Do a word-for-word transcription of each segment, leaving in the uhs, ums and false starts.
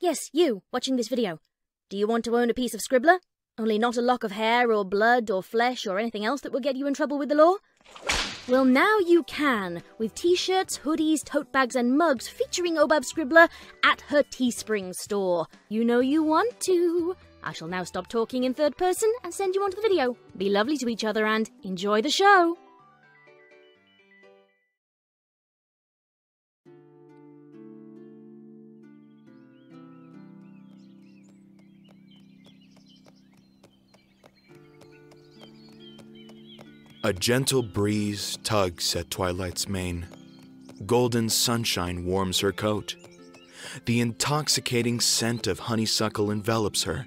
Yes, you, watching this video. Do you want to own a piece of Scribbler? Only not a lock of hair or blood or flesh or anything else that will get you in trouble with the law? Well, now you can, with t-shirts, hoodies, tote bags and mugs featuring Obab Scribbler at her Teespring store. You know you want to. I shall now stop talking in third person and send you on to the video. Be lovely to each other and enjoy the show. A gentle breeze tugs at Twilight's mane. Golden sunshine warms her coat. The intoxicating scent of honeysuckle envelops her,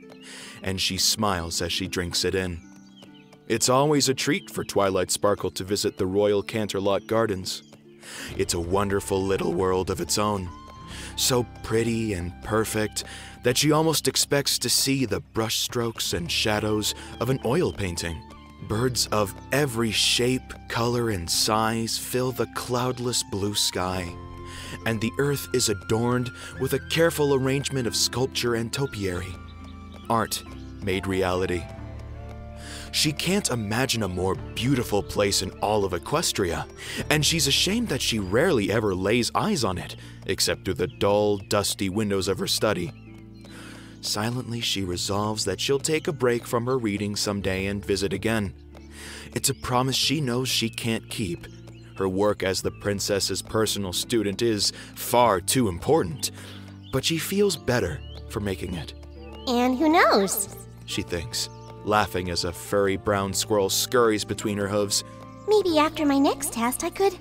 and she smiles as she drinks it in. It's always a treat for Twilight Sparkle to visit the Royal Canterlot Gardens. It's a wonderful little world of its own, so pretty and perfect that she almost expects to see the brushstrokes and shadows of an oil painting. Birds of every shape, color, and size fill the cloudless blue sky, and the earth is adorned with a careful arrangement of sculpture and topiary, art made reality. She can't imagine a more beautiful place in all of Equestria, and she's ashamed that she rarely ever lays eyes on it, except through the dull, dusty windows of her study. Silently, she resolves that she'll take a break from her reading someday and visit again. It's a promise she knows she can't keep. Her work as the princess's personal student is far too important, but she feels better for making it. And who knows? She thinks, laughing as a furry brown squirrel scurries between her hooves. Maybe after my next test I could...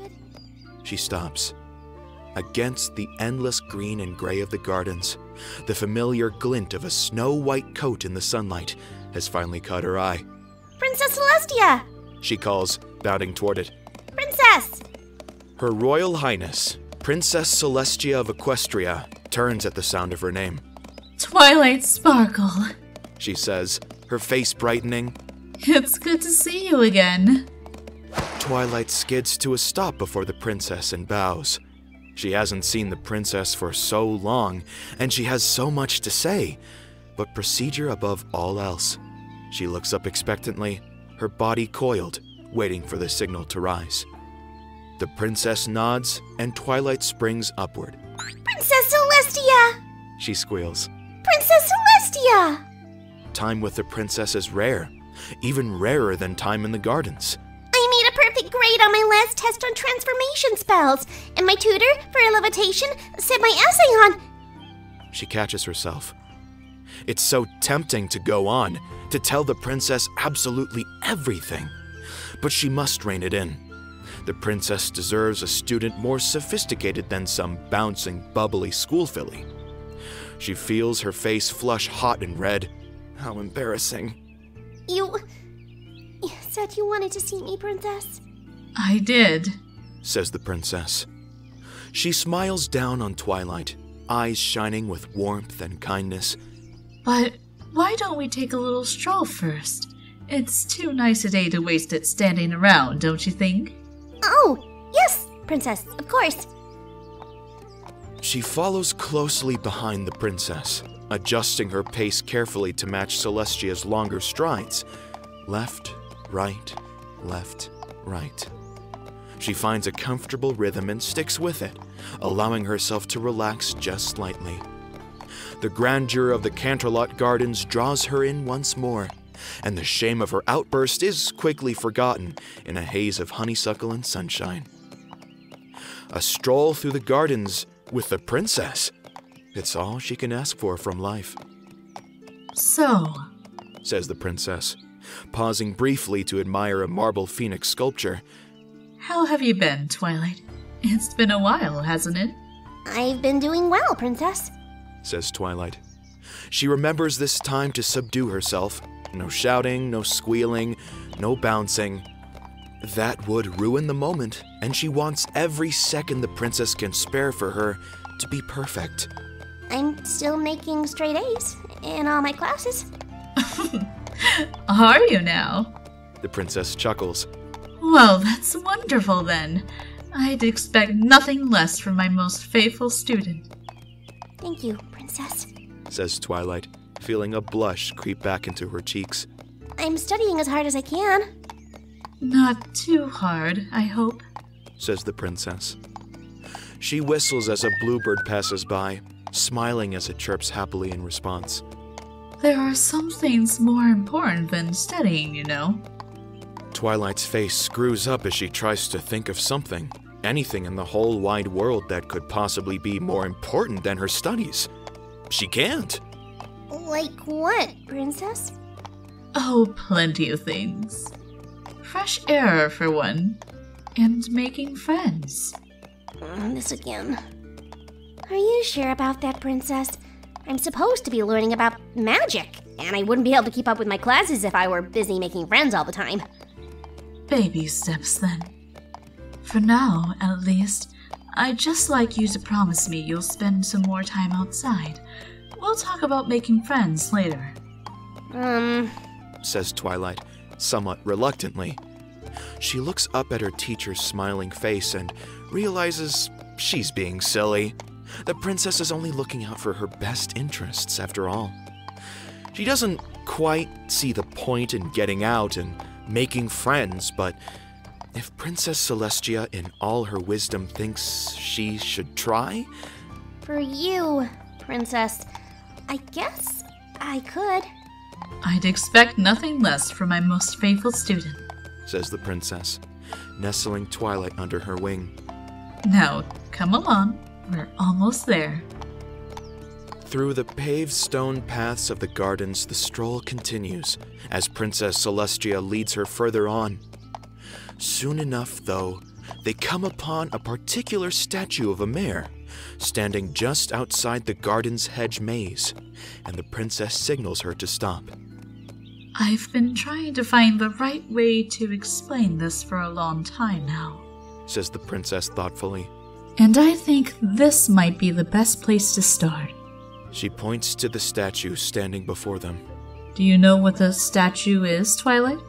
She stops. Against the endless green and gray of the gardens, the familiar glint of a snow-white coat in the sunlight has finally caught her eye. Princess Celestia! She calls, bounding toward it. Princess! Her Royal Highness, Princess Celestia of Equestria, turns at the sound of her name. Twilight Sparkle, she says, her face brightening. It's good to see you again. Twilight skids to a stop before the princess and bows. She hasn't seen the princess for so long, and she has so much to say, but procedure above all else. She looks up expectantly, her body coiled, waiting for the signal to rise. The princess nods, and Twilight springs upward. Princess Celestia! She squeals. Princess Celestia! Time with the princess is rare, even rarer than time in the gardens. Grade on my last test on transformation spells, and my tutor for levitation set my essay on... She catches herself. It's so tempting to go on, to tell the princess absolutely everything, but she must rein it in. The princess deserves a student more sophisticated than some bouncing, bubbly schoolfilly. She feels her face flush hot and red. How embarrassing. You... you said you wanted to see me, Princess? I did, says the princess. She smiles down on Twilight, eyes shining with warmth and kindness. But why don't we take a little stroll first? It's too nice a day to waste it standing around, don't you think? Oh, yes, Princess, of course. She follows closely behind the princess, adjusting her pace carefully to match Celestia's longer strides. Left, right, left, right. She finds a comfortable rhythm and sticks with it, allowing herself to relax just slightly. The grandeur of the Canterlot Gardens draws her in once more, and the shame of her outburst is quickly forgotten in a haze of honeysuckle and sunshine. A stroll through the gardens with the princess. It's all she can ask for from life. So, says the princess, pausing briefly to admire a marble phoenix sculpture. How have you been, Twilight? It's been a while, hasn't it? I've been doing well, Princess, says Twilight. She remembers this time to subdue herself. No shouting, no squealing, no bouncing. That would ruin the moment, and she wants every second the princess can spare for her to be perfect. I'm still making straight A's in all my classes. Are you now? The princess chuckles. Well, that's wonderful then. I'd expect nothing less from my most faithful student. Thank you, Princess. says Twilight, feeling a blush creep back into her cheeks. I'm studying as hard as I can. Not too hard, I hope, says the princess. She whistles as a bluebird passes by, smiling as it chirps happily in response. There are some things more important than studying, you know. Twilight's face screws up as she tries to think of something, anything in the whole wide world that could possibly be more important than her studies. She can't. Like what, Princess? Oh, plenty of things. Fresh air, for one, and making friends. Mm, this again. Are you sure about that, Princess? I'm supposed to be learning about magic, and I wouldn't be able to keep up with my classes if I were busy making friends all the time. Baby steps, then. For now, at least, I'd just like you to promise me you'll spend some more time outside. We'll talk about making friends later. Um, says Twilight, somewhat reluctantly. She looks up at her teacher's smiling face and realizes she's being silly. The princess is only looking out for her best interests, after all. She doesn't quite see the point in getting out and making friends, but if Princess Celestia, in all her wisdom, thinks she should try? For you, Princess, I guess I could. I'd expect nothing less from my most faithful student, says the princess, nestling Twilight under her wing. Now, come along. We're almost there. Through the paved stone paths of the gardens, the stroll continues, as Princess Celestia leads her further on. Soon enough, though, they come upon a particular statue of a mare, standing just outside the garden's hedge maze, and the princess signals her to stop. I've been trying to find the right way to explain this for a long time now, says the princess thoughtfully. And I think this might be the best place to start. She points to the statue standing before them. Do you know what the statue is, Twilight?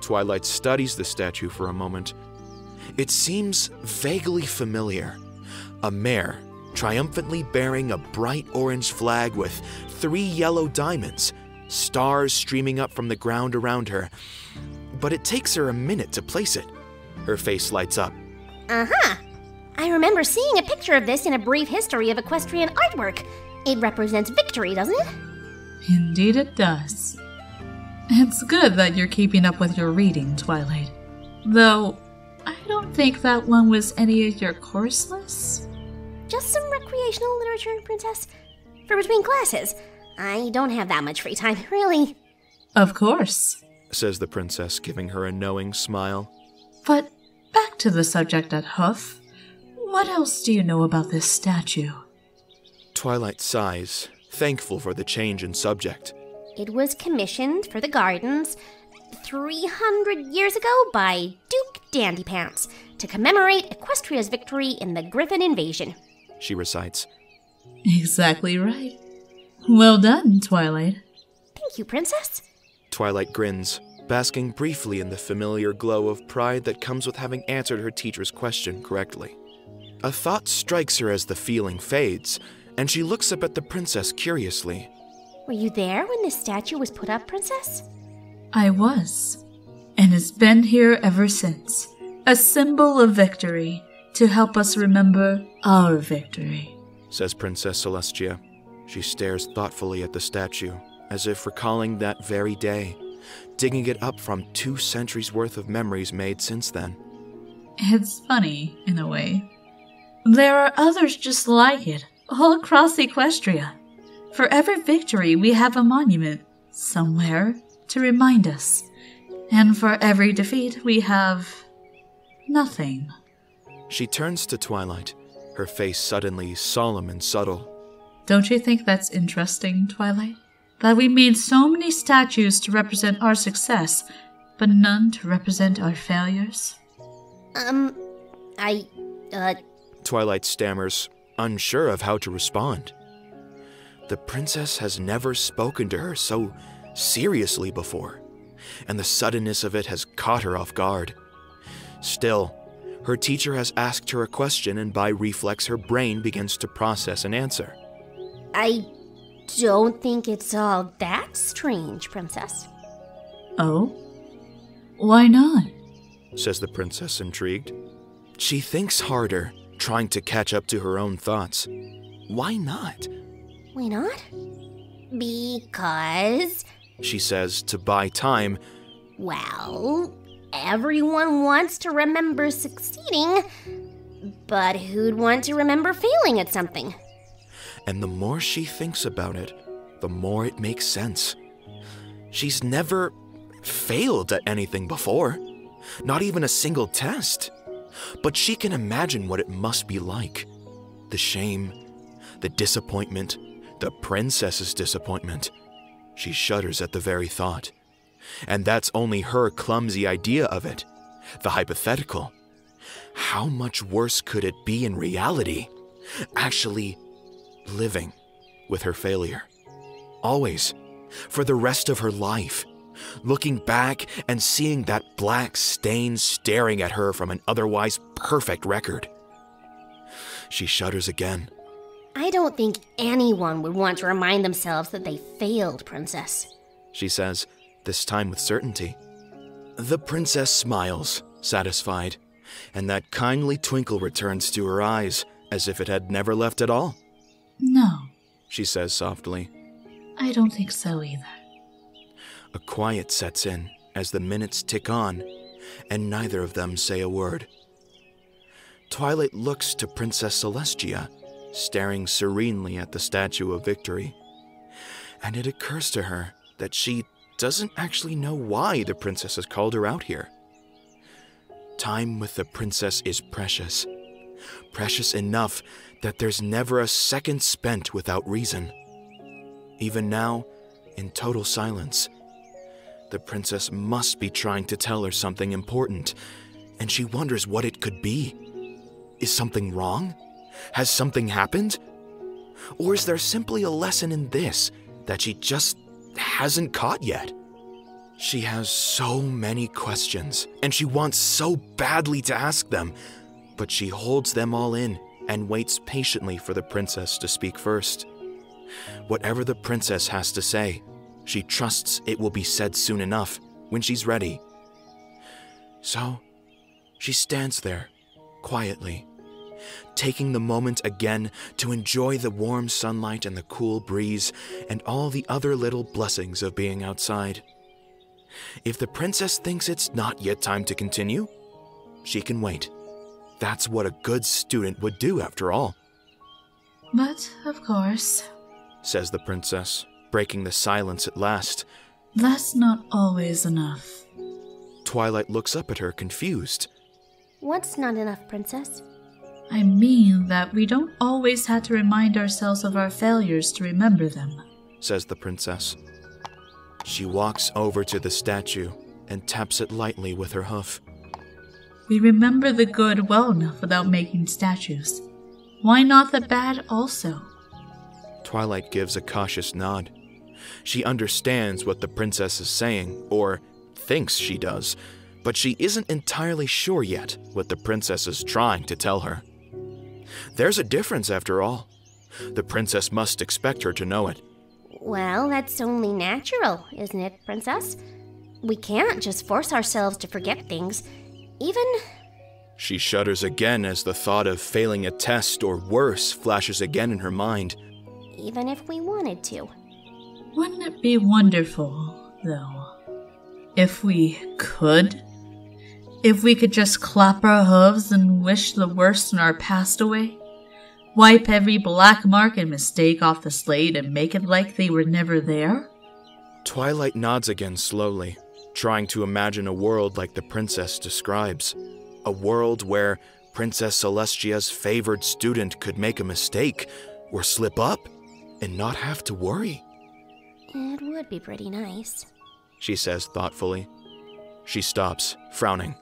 Twilight studies the statue for a moment. It seems vaguely familiar. A mare, triumphantly bearing a bright orange flag with three yellow diamonds, stars streaming up from the ground around her. But it takes her a minute to place it. Her face lights up. Uh-huh. I remember seeing a picture of this in a brief history of equestrian artwork. It represents victory, doesn't it? Indeed it does. It's good that you're keeping up with your reading, Twilight. Though, I don't think that one was any of your course lists. Just some recreational literature, Princess. For between classes. I don't have that much free time, really. Of course, says the princess, giving her a knowing smile. But back to the subject at hoof. What else do you know about this statue? Twilight sighs, thankful for the change in subject. It was commissioned for the gardens three hundred years ago by Duke Dandypants to commemorate Equestria's victory in the Griffin Invasion, she recites. Exactly right. Well done, Twilight. Thank you, Princess. Twilight grins, basking briefly in the familiar glow of pride that comes with having answered her teacher's question correctly. A thought strikes her as the feeling fades, and she looks up at the princess curiously. Were you there when this statue was put up, Princess? I was, and it's been here ever since. A symbol of victory, to help us remember our victory, says Princess Celestia. She stares thoughtfully at the statue, as if recalling that very day, digging it up from two centuries worth of memories made since then. It's funny, in a way. There are others just like it, all across Equestria. For every victory, we have a monument, somewhere, to remind us. And for every defeat, we have... nothing. She turns to Twilight, her face suddenly solemn and subtle. Don't you think that's interesting, Twilight? That we made so many statues to represent our success, but none to represent our failures? Um, I, uh... Twilight stammers, unsure of how to respond. The princess has never spoken to her so seriously before, and the suddenness of it has caught her off guard. Still, her teacher has asked her a question, and by reflex her brain begins to process an answer. I don't think it's all that strange, Princess. Oh? Why not? Says the princess, intrigued. She thinks harder, trying to catch up to her own thoughts. Why not? Why not? Because... she says, to buy time. Well, everyone wants to remember succeeding, but who'd want to remember failing at something? And the more she thinks about it, the more it makes sense. She's never failed at anything before, not even a single test. But she can imagine what it must be like. The shame, the disappointment, the princess's disappointment. She shudders at the very thought. And that's only her clumsy idea of it, the hypothetical. How much worse could it be in reality? Actually living with her failure. Always, for the rest of her life, looking back and seeing that black stain staring at her from an otherwise perfect record. She shudders again. I don't think anyone would want to remind themselves that they failed, Princess, she says, this time with certainty. The princess smiles, satisfied, and that kindly twinkle returns to her eyes as if it had never left at all. No, she says softly. I don't think so either. A quiet sets in as the minutes tick on, and neither of them say a word. Twilight looks to Princess Celestia, staring serenely at the Statue of Victory, and it occurs to her that she doesn't actually know why the princess has called her out here. Time with the princess is precious. Precious enough that there's never a second spent without reason. Even now, in total silence, the princess must be trying to tell her something important, and she wonders what it could be. Is something wrong? Has something happened? Or is there simply a lesson in this that she just hasn't caught yet? She has so many questions, and she wants so badly to ask them, but she holds them all in and waits patiently for the princess to speak first. Whatever the princess has to say, she trusts it will be said soon enough, when she's ready. So, she stands there, quietly, taking the moment again to enjoy the warm sunlight and the cool breeze and all the other little blessings of being outside. If the princess thinks it's not yet time to continue, she can wait. That's what a good student would do, after all. But, of course, says the princess, breaking the silence at last. That's not always enough. Twilight looks up at her, confused. What's not enough, Princess? I mean that we don't always have to remind ourselves of our failures to remember them, says the princess. She walks over to the statue and taps it lightly with her hoof. We remember the good well enough without making statues. Why not the bad also? Twilight gives a cautious nod. She understands what the princess is saying, or thinks she does, but she isn't entirely sure yet what the princess is trying to tell her. There's a difference, after all. The princess must expect her to know it. Well, that's only natural, isn't it, Princess? We can't just force ourselves to forget things, even... She shudders again as the thought of failing a test or worse flashes again in her mind. Even if we wanted to. Wouldn't it be wonderful, though, if we could? If we could just clap our hooves and wish the worst in our past away? Wipe every black mark and mistake off the slate and make it like they were never there? Twilight nods again slowly, trying to imagine a world like the princess describes. A world where Princess Celestia's favored student could make a mistake, or slip up, and not have to worry. It would be pretty nice, she says thoughtfully. She stops, frowning.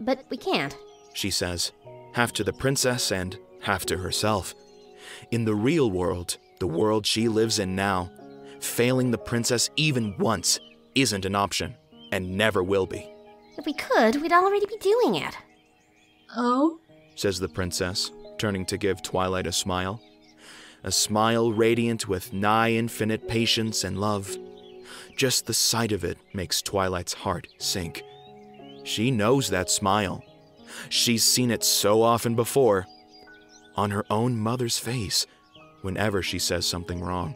But we can't, she says, half to the princess and half to herself. In the real world, the world she lives in now, failing the princess even once isn't an option, and never will be. If we could, we'd already be doing it. Oh? Says the princess, turning to give Twilight a smile. a smile radiant with nigh infinite patience and love. Just the sight of it makes Twilight's heart sink. She knows that smile. She's seen it so often before, on her own mother's face, whenever she says something wrong.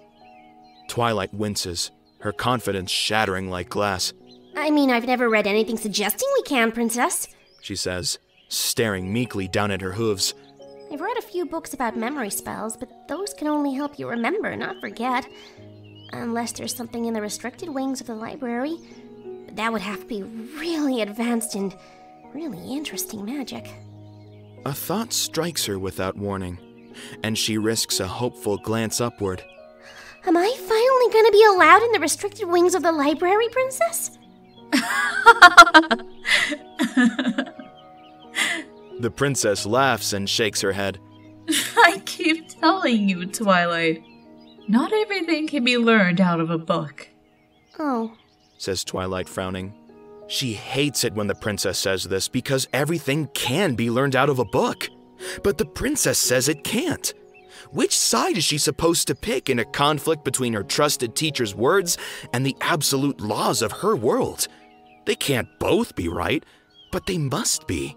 Twilight winces, her confidence shattering like glass. I mean, I've never read anything suggesting we can, Princess, she says, staring meekly down at her hooves. I've read a few books about memory spells, but those can only help you remember, not forget. Unless there's something in the restricted wings of the library. That would have to be really advanced and really interesting magic. A thought strikes her without warning, and she risks a hopeful glance upward. Am I finally going to be allowed in the restricted wings of the library, Princess? The princess laughs and shakes her head. I keep telling you, Twilight. Not everything can be learned out of a book. Oh, says Twilight, frowning. She hates it when the princess says this because everything can be learned out of a book. But the princess says it can't. Which side is she supposed to pick in a conflict between her trusted teacher's words and the absolute laws of her world? They can't both be right, but they must be.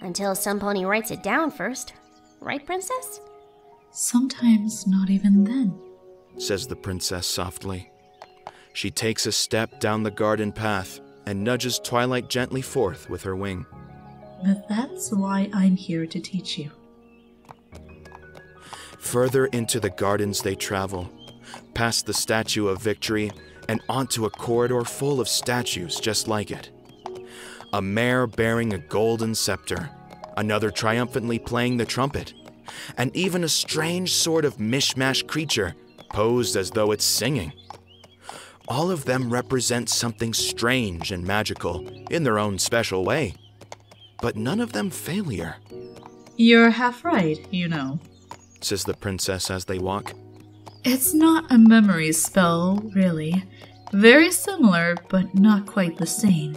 Until some pony writes it down first. Right, Princess? Sometimes not even then, says the princess softly. She takes a step down the garden path and nudges Twilight gently forth with her wing. But that's why I'm here to teach you. Further into the gardens they travel, past the Statue of Victory and onto a corridor full of statues just like it. A mare bearing a golden scepter, another triumphantly playing the trumpet, and even a strange sort of mishmash creature posed as though it's singing. All of them represent something strange and magical in their own special way, but none of them failure. You're half right, you know, says the princess as they walk. It's not a memory spell, really. Very similar, but not quite the same.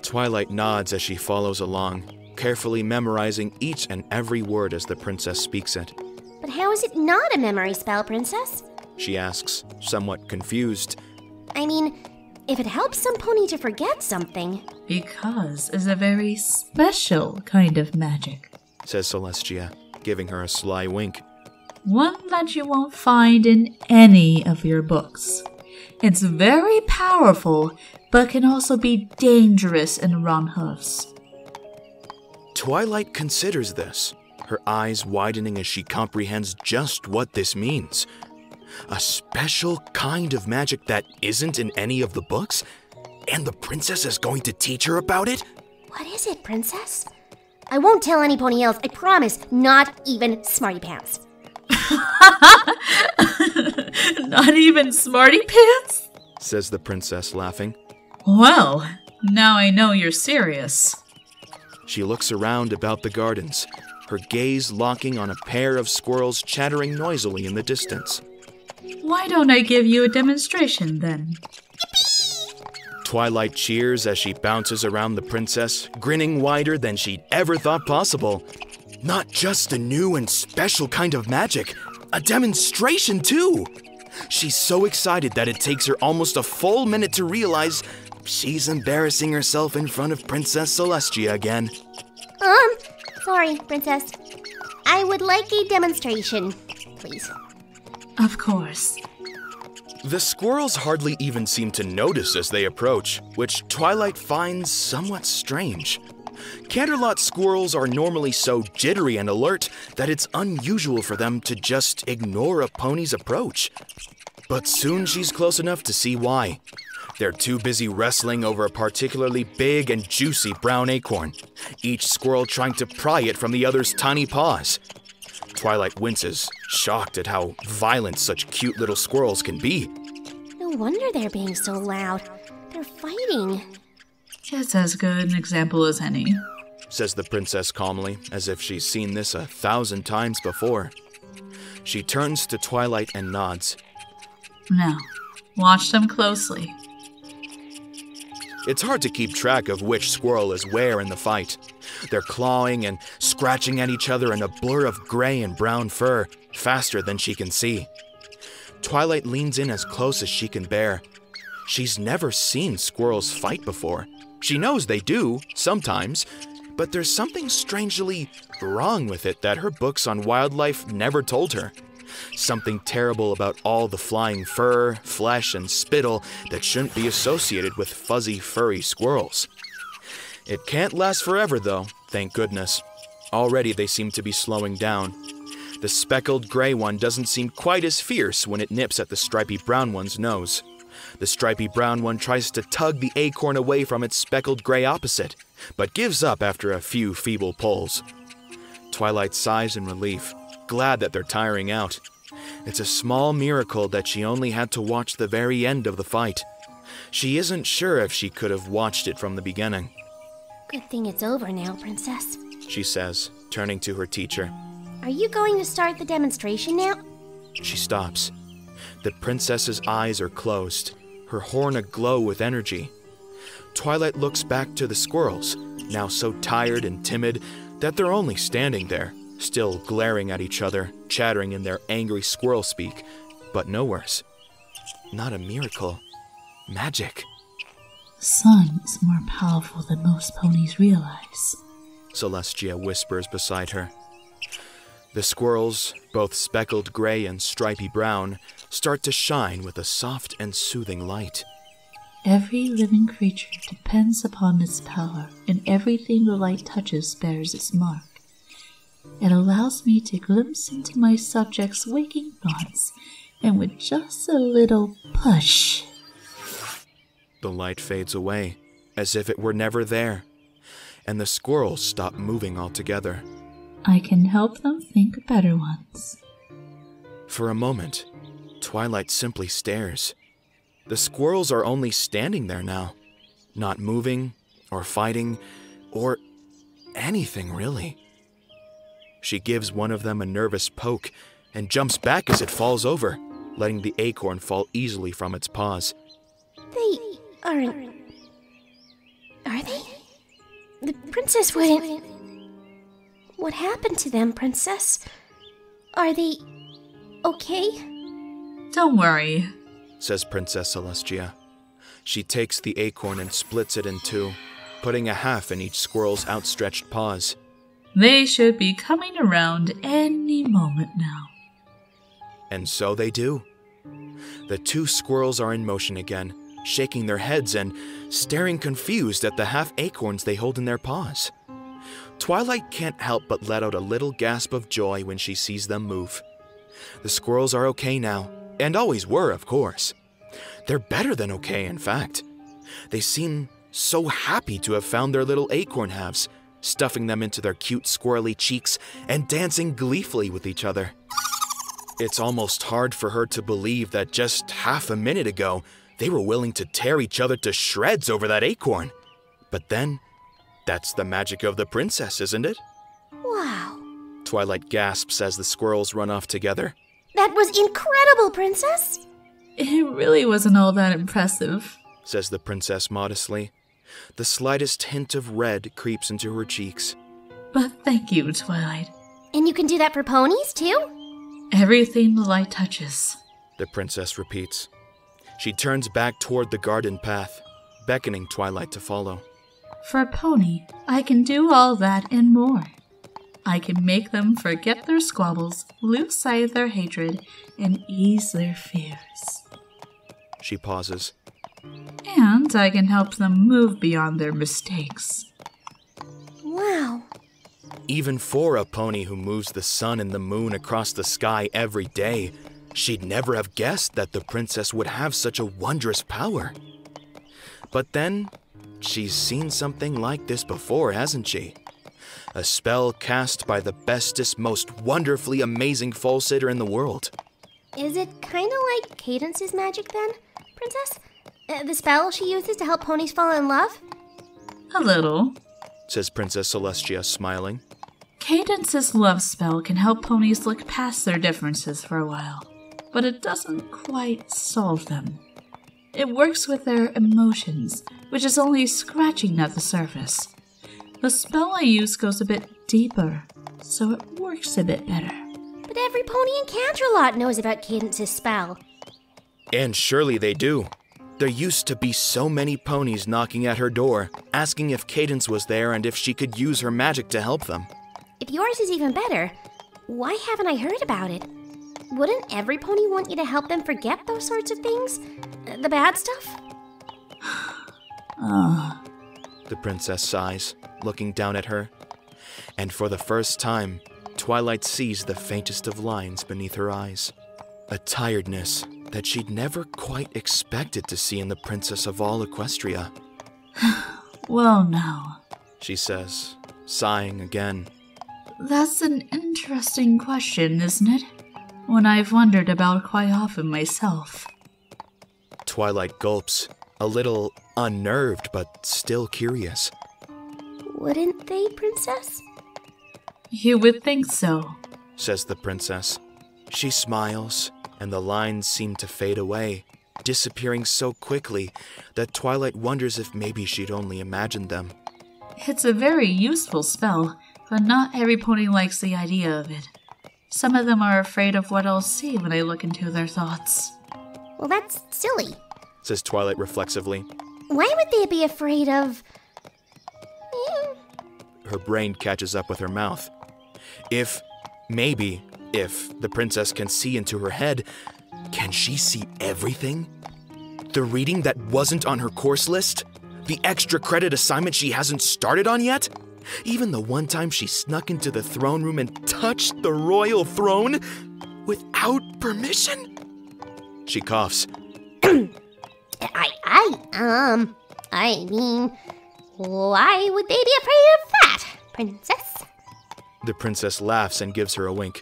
Twilight nods as she follows along, carefully memorizing each and every word as the princess speaks it. But how is it not a memory spell, Princess? She asks, somewhat confused. I mean, if it helps some pony to forget something. Because it's a very special kind of magic, says Celestia, giving her a sly wink. One that you won't find in any of your books. It's very powerful, but can also be dangerous in round hoofs. Twilight considers this, her eyes widening as she comprehends just what this means. A special kind of magic that isn't in any of the books? And the princess is going to teach her about it? What is it, Princess? I won't tell any pony else, I promise, not even Smarty Pants. Not even Smarty Pants? Says the princess, laughing. Well, now I know you're serious. She looks around about the gardens, her gaze locking on a pair of squirrels chattering noisily in the distance. Why don't I give you a demonstration, then? Yippee! Twilight cheers as she bounces around the princess, grinning wider than she'd ever thought possible. Not just a new and special kind of magic, a demonstration, too! She's so excited that it takes her almost a full minute to realize she's embarrassing herself in front of Princess Celestia again. Um, sorry, Princess. I would like a demonstration, please. Of course. The squirrels hardly even seem to notice as they approach, which Twilight finds somewhat strange. Canterlot squirrels are normally so jittery and alert that it's unusual for them to just ignore a pony's approach. But soon she's close enough to see why. They're too busy wrestling over a particularly big and juicy brown acorn, each squirrel trying to pry it from the other's tiny paws. Twilight winces, shocked at how violent such cute little squirrels can be. No wonder they're being so loud. They're fighting. It's as good an example as any, says the princess calmly, as if she's seen this a thousand times before. She turns to Twilight and nods. Now, watch them closely. It's hard to keep track of which squirrel is where in the fight. They're clawing and scratching at each other in a blur of gray and brown fur, faster than she can see. Twilight leans in as close as she can bear. She's never seen squirrels fight before. She knows they do, sometimes, but there's something strangely wrong with it that her books on wildlife never told her. Something terrible about all the flying fur, flesh, and spittle that shouldn't be associated with fuzzy, furry squirrels. It can't last forever, though, thank goodness. Already they seem to be slowing down. The speckled gray one doesn't seem quite as fierce when it nips at the stripy brown one's nose. The stripy brown one tries to tug the acorn away from its speckled gray opposite, but gives up after a few feeble pulls. Twilight sighs in relief, glad that they're tiring out. It's a small miracle that she only had to watch the very end of the fight. She isn't sure if she could have watched it from the beginning. Good thing it's over now, Princess, she says, turning to her teacher. Are you going to start the demonstration now? She stops. The princess's eyes are closed, her horn aglow with energy. Twilight looks back to the squirrels, now so tired and timid that they're only standing there, still glaring at each other, chattering in their angry squirrel speak, but no worse. Not a miracle. Magic. The sun is more powerful than most ponies realize, Celestia whispers beside her. The squirrels, both speckled gray and stripy brown, start to shine with a soft and soothing light. Every living creature depends upon its power, and everything the light touches bears its mark. It allows me to glimpse into my subjects' waking thoughts, and with just a little push. The light fades away, as if it were never there, and the squirrels stop moving altogether. I can help them think better ones. For a moment, Twilight simply stares. The squirrels are only standing there now, not moving, or fighting, or anything really. She gives one of them a nervous poke and jumps back as it falls over, letting the acorn fall easily from its paws. They aren't... Are they? The princess wouldn't... What happened to them, Princess? Are they... okay? Don't worry, says Princess Celestia. She takes the acorn and splits it in two, putting a half in each squirrel's outstretched paws. They should be coming around any moment now. And so they do. The two squirrels are in motion again, shaking their heads and staring confused at the half acorns they hold in their paws. Twilight can't help but let out a little gasp of joy when she sees them move. The squirrels are okay now, and always were, of course. They're better than okay, in fact. They seem so happy to have found their little acorn halves, stuffing them into their cute squirrely cheeks and dancing gleefully with each other. It's almost hard for her to believe that just half a minute ago, they were willing to tear each other to shreds over that acorn. But then, that's the magic of the princess, isn't it? Wow, Twilight gasps as the squirrels run off together. That was incredible, Princess! It really wasn't all that impressive, says the princess modestly. The slightest hint of red creeps into her cheeks. But thank you, Twilight. And you can do that for ponies, too? Everything the light touches, the princess repeats. She turns back toward the garden path, beckoning Twilight to follow. For a pony, I can do all that and more. I can make them forget their squabbles, lose sight of their hatred, and ease their fears. She pauses. And I can help them move beyond their mistakes. Wow. Even for a pony who moves the sun and the moon across the sky every day, she'd never have guessed that the princess would have such a wondrous power. But then, she's seen something like this before, hasn't she? A spell cast by the bestest, most wonderfully amazing fall sitter in the world. Is it kind of like Cadence's magic then, Princess? Uh, the spell she uses to help ponies fall in love? A little, says Princess Celestia, smiling. Cadence's love spell can help ponies look past their differences for a while, but it doesn't quite solve them. It works with their emotions, which is only scratching at the surface. The spell I use goes a bit deeper, so it works a bit better. But every pony in Canterlot knows about Cadence's spell. And surely they do. There used to be so many ponies knocking at her door, asking if Cadence was there and if she could use her magic to help them. If yours is even better, why haven't I heard about it? Wouldn't every pony want you to help them forget those sorts of things? The bad stuff? Oh. The princess sighs, looking down at her. And for the first time, Twilight sees the faintest of lines beneath her eyes. A tiredness that she'd never quite expected to see in the princess of all Equestria. Well, no, she says, sighing again. That's an interesting question, isn't it? One I've wondered about quite often myself. Twilight gulps, a little unnerved but still curious. Wouldn't they, Princess? You would think so, says the princess. She smiles, and the lines seem to fade away, disappearing so quickly that Twilight wonders if maybe she'd only imagined them. It's a very useful spell, but not every pony likes the idea of it. Some of them are afraid of what I'll see when I look into their thoughts. Well, that's silly, says Twilight reflexively. Why would they be afraid of... Her brain catches up with her mouth. If, maybe... If the princess can see into her head, can she see everything? The reading that wasn't on her course list? The extra credit assignment she hasn't started on yet? Even the one time she snuck into the throne room and touched the royal throne without permission? She coughs. I, I, um, I mean, why would they be afraid of that, Princess? The princess laughs and gives her a wink.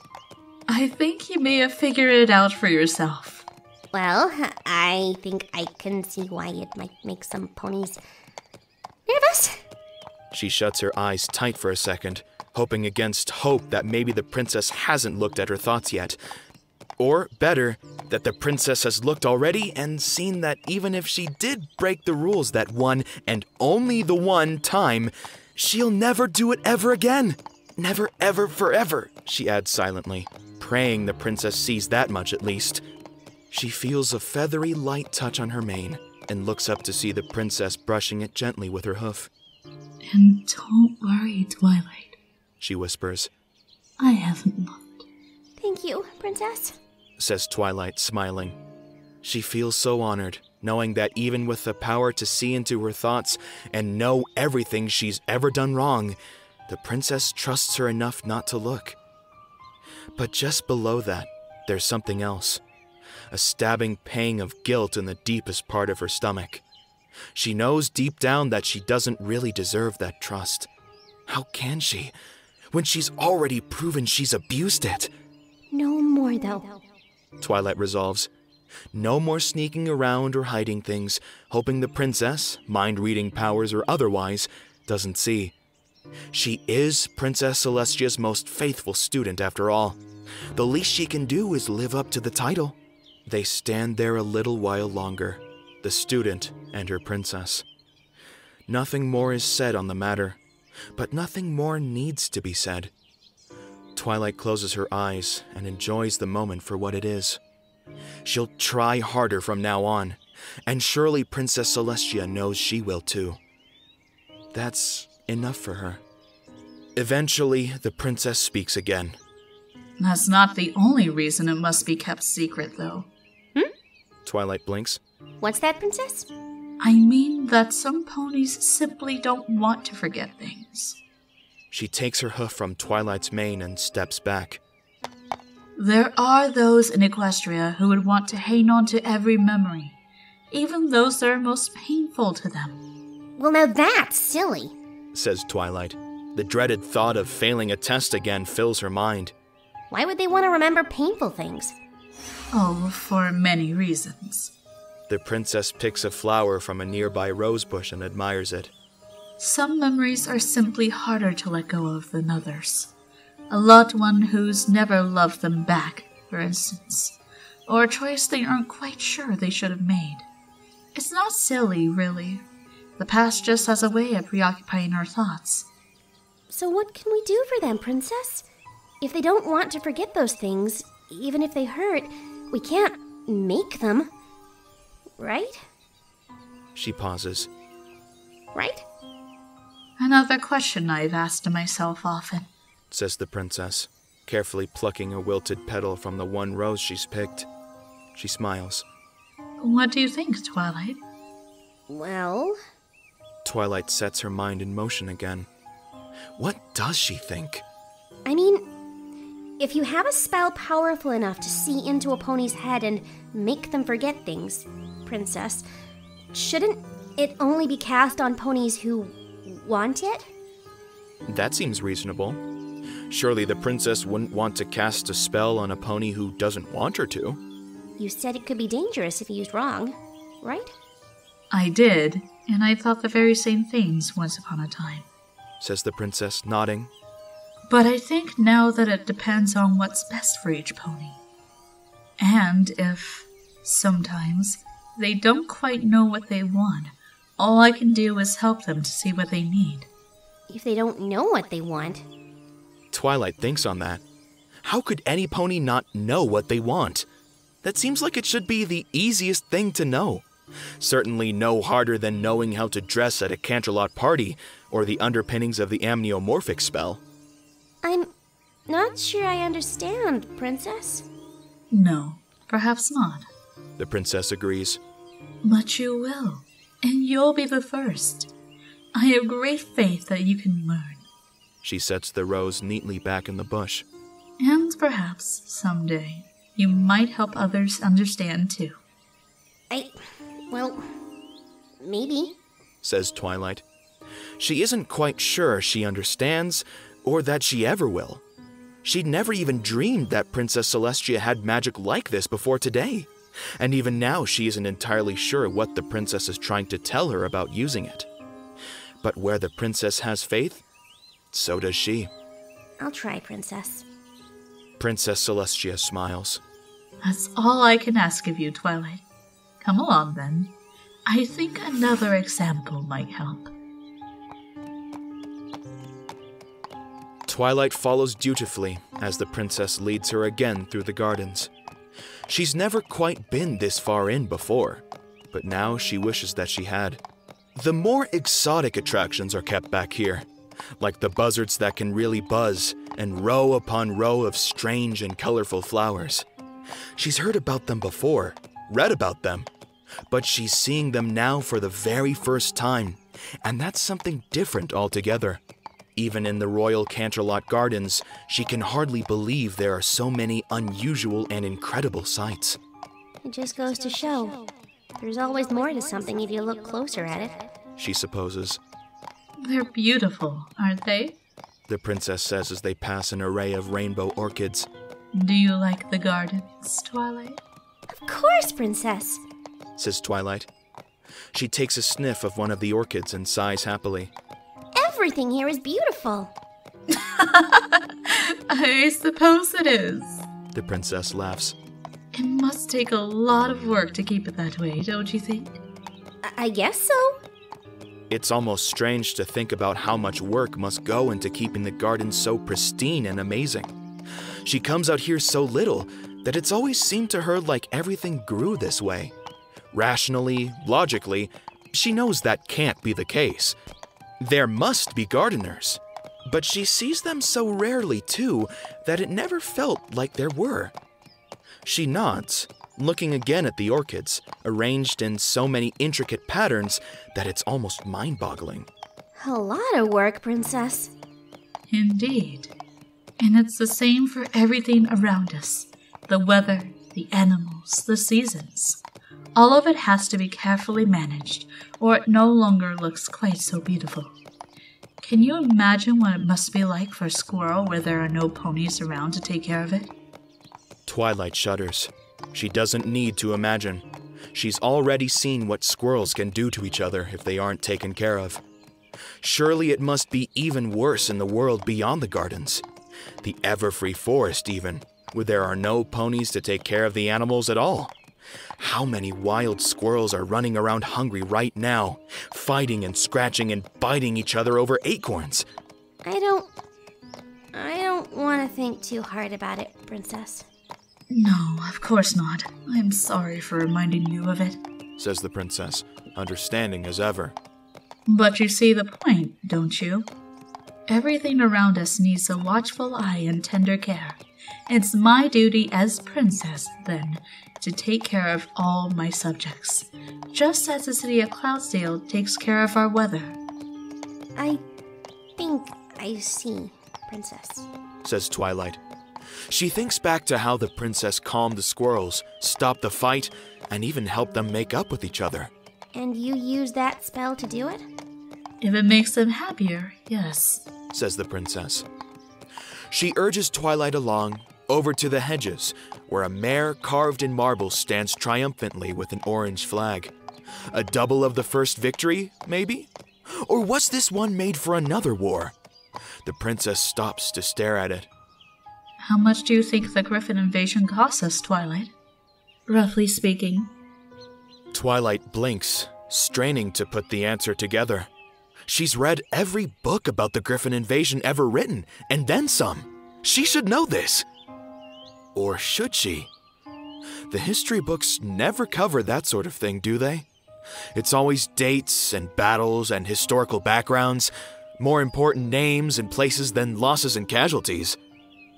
I think you may have figured it out for yourself. Well, I think I can see why it might make some ponies nervous. She shuts her eyes tight for a second, hoping against hope that maybe the princess hasn't looked at her thoughts yet. Or, better, that the princess has looked already and seen that even if she did break the rules that one and only the one time, she'll never do it ever again. Never, ever, forever, she adds silently, praying the princess sees that much at least. She feels a feathery light touch on her mane and looks up to see the princess brushing it gently with her hoof. And don't worry, Twilight, she whispers. I haven't looked. Thank you, Princess, says Twilight, smiling. She feels so honored, knowing that even with the power to see into her thoughts and know everything she's ever done wrong, the princess trusts her enough not to look. But just below that, there's something else. A stabbing pang of guilt in the deepest part of her stomach. She knows deep down that she doesn't really deserve that trust. How can she, when she's already proven she's abused it? No more, though, Twilight resolves. No more sneaking around or hiding things, hoping the princess, mind-reading powers or otherwise, doesn't see. She is Princess Celestia's most faithful student, after all. The least she can do is live up to the title. They stand there a little while longer, the student and her princess. Nothing more is said on the matter, but nothing more needs to be said. Twilight closes her eyes and enjoys the moment for what it is. She'll try harder from now on, and surely Princess Celestia knows she will too. That's... enough for her. Eventually, the princess speaks again. That's not the only reason it must be kept secret, though. Hmm? Twilight blinks. What's that, Princess? I mean that some ponies simply don't want to forget things. She takes her hoof from Twilight's mane and steps back. There are those in Equestria who would want to hang on to every memory, even those that are most painful to them. Well, now that's silly, says Twilight. The dreaded thought of failing a test again fills her mind. Why would they want to remember painful things? Oh, for many reasons. The princess picks a flower from a nearby rose bush and admires it. Some memories are simply harder to let go of than others. A loved one who's never loved them back, for instance, or a choice they aren't quite sure they should have made. It's not silly, really. The past just has a way of preoccupying our thoughts. So what can we do for them, Princess? If they don't want to forget those things, even if they hurt, we can't make them. Right? She pauses. Right? Another question I've asked myself often, says the Princess, carefully plucking a wilted petal from the one rose she's picked. She smiles. What do you think, Twilight? Well... Twilight sets her mind in motion again. What does she think? I mean, if you have a spell powerful enough to see into a pony's head and make them forget things, Princess, shouldn't it only be cast on ponies who want it? That seems reasonable. Surely the Princess wouldn't want to cast a spell on a pony who doesn't want her to. You said it could be dangerous if used wrong, right? I did, and I thought the very same things once upon a time, says the Princess, nodding. But I think now that it depends on what's best for each pony. And if, sometimes, they don't quite know what they want, all I can do is help them to see what they need. If they don't know what they want? Twilight thinks on that. How could any pony not know what they want? That seems like it should be the easiest thing to know. Certainly no harder than knowing how to dress at a Canterlot party or the underpinnings of the amniomorphic spell. I'm not sure I understand, Princess. No, perhaps not. The Princess agrees. But you will, and you'll be the first. I have great faith that you can learn. She sets the rose neatly back in the bush. And perhaps, someday, you might help others understand, too. I... well... maybe, says Twilight. She isn't quite sure she understands, or that she ever will. She'd never even dreamed that Princess Celestia had magic like this before today. And even now she isn't entirely sure what the Princess is trying to tell her about using it. But where the Princess has faith, so does she. I'll try, Princess. Princess Celestia smiles. That's all I can ask of you, Twilight. Come along, then. I think another example might help. Twilight follows dutifully as the Princess leads her again through the gardens. She's never quite been this far in before, but now she wishes that she had. The more exotic attractions are kept back here, like the buzzards that can really buzz, and row upon row of strange and colorful flowers. She's heard about them before, read about them, but she's seeing them now for the very first time, and that's something different altogether. Even in the Royal Canterlot Gardens, she can hardly believe there are so many unusual and incredible sights. It just goes to show, there's always more to something if you look closer at it, she supposes. They're beautiful, aren't they? The Princess says as they pass an array of rainbow orchids. Do you like the gardens, Twilight? Of course, Princess, says Twilight. She takes a sniff of one of the orchids and sighs happily. Everything here is beautiful. I suppose it is. The Princess laughs. It must take a lot of work to keep it that way, don't you think? I, I guess so. It's almost strange to think about how much work must go into keeping the garden so pristine and amazing. She comes out here so little that it's always seemed to her like everything grew this way. Rationally, logically, she knows that can't be the case. There must be gardeners, but she sees them so rarely too that it never felt like there were. She nods, looking again at the orchids, arranged in so many intricate patterns that it's almost mind-boggling. A lot of work, Princess. Indeed. And it's the same for everything around us. The weather, the animals, the seasons. All of it has to be carefully managed, or it no longer looks quite so beautiful. Can you imagine what it must be like for a squirrel where there are no ponies around to take care of it? Twilight shudders. She doesn't need to imagine. She's already seen what squirrels can do to each other if they aren't taken care of. Surely it must be even worse in the world beyond the gardens. The Everfree Forest even, where there are no ponies to take care of the animals at all. How many wild squirrels are running around hungry right now, fighting and scratching and biting each other over acorns? I don't... I don't want to think too hard about it, Princess. No, of course not. I'm sorry for reminding you of it, says the Princess, understanding as ever. But you see the point, don't you? Everything around us needs a watchful eye and tender care. It's my duty as Princess, then, to take care of all my subjects, just as the city of Cloudsdale takes care of our weather. I think I see, Princess, says Twilight. She thinks back to how the Princess calmed the squirrels, stopped the fight, and even helped them make up with each other. And you use that spell to do it? If it makes them happier, yes, says the Princess. She urges Twilight along, over to the hedges, where a mare carved in marble stands triumphantly with an orange flag. A double of the first victory, maybe? Or was this one made for another war? The Princess stops to stare at it. How much do you think the Griffin invasion costs us, Twilight? Roughly speaking. Twilight blinks, straining to put the answer together. She's read every book about the Griffin invasion ever written, and then some. She should know this. Or should she? The history books never cover that sort of thing, do they? It's always dates and battles and historical backgrounds, more important names and places than losses and casualties.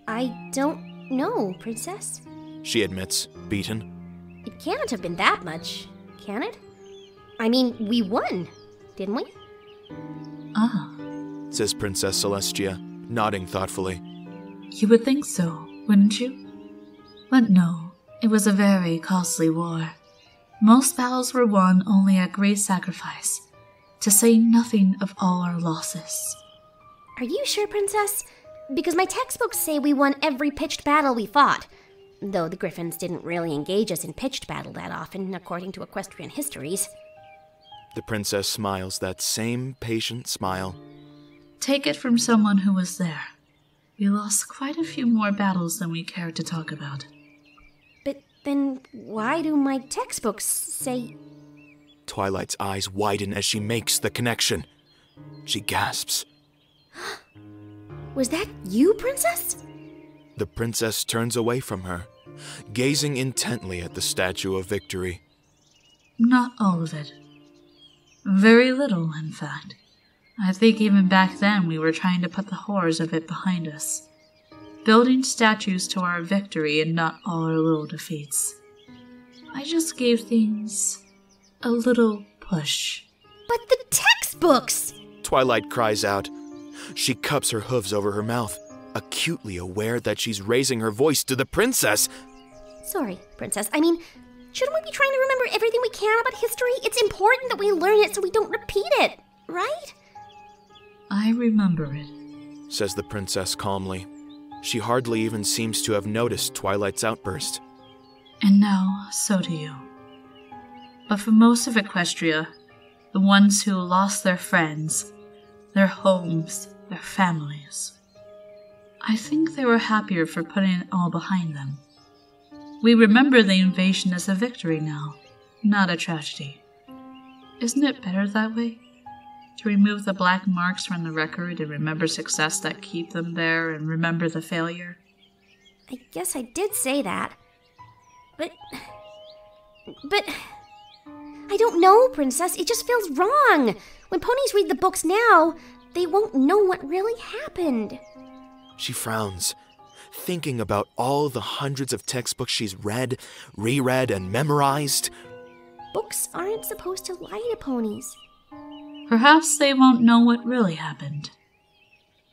I don't know, Princess, she admits, beaten. It can't have been that much, can it? I mean, we won, didn't we? Ah, says Princess Celestia, nodding thoughtfully. You would think so, wouldn't you? But no, it was a very costly war. Most battles were won only at great sacrifice, to say nothing of all our losses. Are you sure, Princess? Because my textbooks say we won every pitched battle we fought, though the Griffins didn't really engage us in pitched battle that often, according to equestrian histories. The Princess smiles that same patient smile. Take it from someone who was there. We lost quite a few more battles than we cared to talk about. But then why do my textbooks say... Twilight's eyes widen as she makes the connection. She gasps. Was that you, Princess? The Princess turns away from her, gazing intently at the Statue of Victory. Not all of it. Very little, in fact. I think even back then we were trying to put the horrors of it behind us, building statues to our victory and not all our little defeats. I just gave things a little push. But the textbooks! Twilight cries out. She cups her hooves over her mouth, acutely aware that she's raising her voice to the Princess. Sorry, Princess. I mean... shouldn't we be trying to remember everything we can about history? It's important that we learn it so we don't repeat it, right? I remember it, says the Princess calmly. She hardly even seems to have noticed Twilight's outburst. And now, so do you. But for most of Equestria, the ones who lost their friends, their homes, their families, I think they were happier for putting it all behind them. We remember the invasion as a victory now, not a tragedy. Isn't it better that way? To remove the black marks from the record and remember success that keep them there and remember the failure? I guess I did say that. But... But... I don't know, Princess. It just feels wrong. When ponies read the books now, they won't know what really happened. She frowns, thinking about all the hundreds of textbooks she's read, reread, and memorized. Books aren't supposed to lie to ponies. Perhaps they won't know what really happened.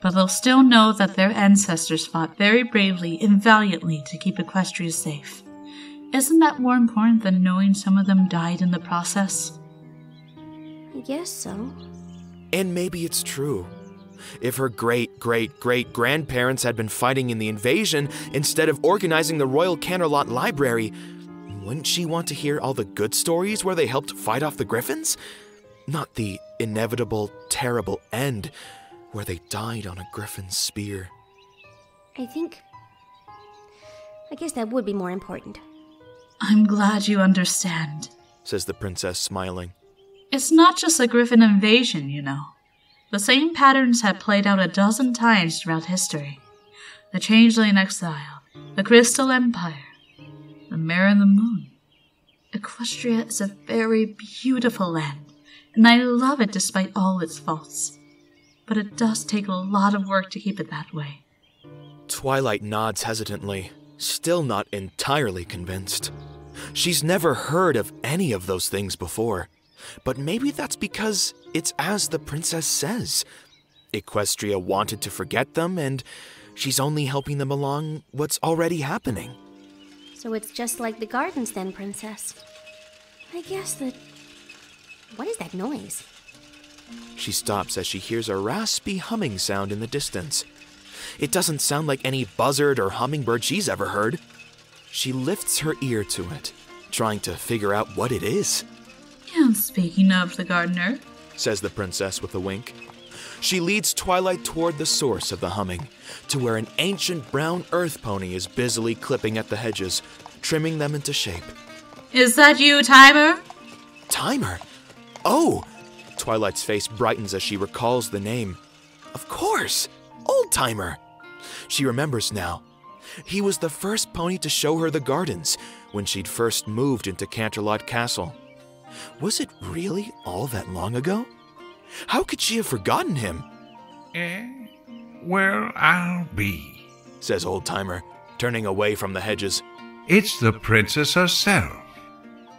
But they'll still know that their ancestors fought very bravely and valiantly to keep Equestria safe. Isn't that more important than knowing some of them died in the process? I guess so. And maybe it's true. If her great-great-great-grandparents had been fighting in the invasion instead of organizing the Royal Canterlot Library, wouldn't she want to hear all the good stories where they helped fight off the Griffins? Not the inevitable, terrible end where they died on a Griffin's spear. I think... I guess that would be more important, I'm glad you understand, says the princess, smiling. It's not just a Griffin invasion, you know. The same patterns have played out a dozen times throughout history. The Changeling Exile, the Crystal Empire, the Mare in the Moon. Equestria is a very beautiful land, and I love it despite all its faults. But it does take a lot of work to keep it that way. Twilight nods hesitantly, still not entirely convinced. She's never heard of any of those things before. But maybe that's because it's as the princess says. Equestria wanted to forget them, and she's only helping them along what's already happening. So it's just like the gardens then, princess. I guess that... What is that noise? She stops as she hears a raspy humming sound in the distance. It doesn't sound like any buzzard or hummingbird she's ever heard. She lifts her ear to it, trying to figure out what it is. And speaking of the gardener, says the princess with a wink. She leads Twilight toward the source of the humming, to where an ancient brown earth pony is busily clipping at the hedges, trimming them into shape. Is that you, Timer? Timer? Oh! Twilight's face brightens as she recalls the name. Of course! Old Timer! She remembers now. He was the first pony to show her the gardens when she'd first moved into Canterlot Castle. Was it really all that long ago? How could she have forgotten him? Eh, well, I'll be, says Old Timer, turning away from the hedges. It's the princess herself.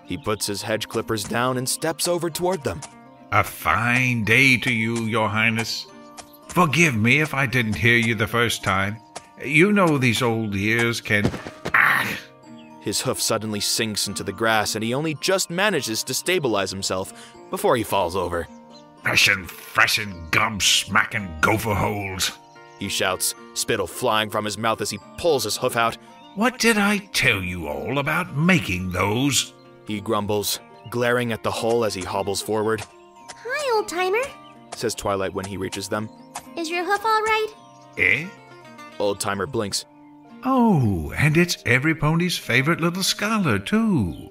He puts his hedge clippers down and steps over toward them. A fine day to you, Your Highness. Forgive me if I didn't hear you the first time. You know these old ears can... Ah! His hoof suddenly sinks into the grass, and he only just manages to stabilize himself before he falls over. Freshin', freshin', gum-smackin' gopher holes, he shouts, spittle flying from his mouth as he pulls his hoof out. What did I tell you all about making those? He grumbles, glaring at the hole as he hobbles forward. Hi, Old Timer, says Twilight when he reaches them. Is your hoof all right? Eh? Old Timer blinks. Oh, and it's every pony's favorite little scholar, too.